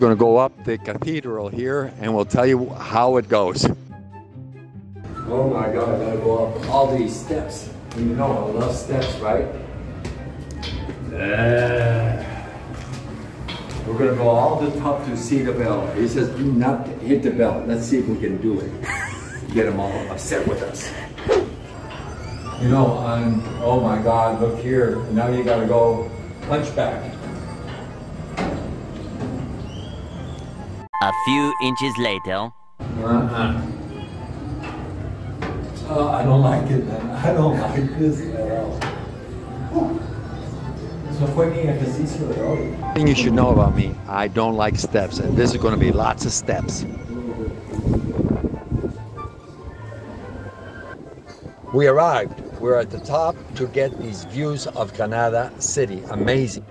We're going to go up the cathedral here and we'll tell you how it goes. Oh my God, I gotta go up all these steps. You know I love steps, right? We're going to go all the top to see the bell. He says do not hit the bell. Let's see if we can do it. Get them all upset with us. You know, oh my God, look here. Now you gotta go hunchback. A few inches later. Oh, I don't like it, man. I don't like this at all. The thing you should know about me, I don't like steps, and this is going to be lots of steps. We arrived. We're at the top to get these views of Granada city. Amazing.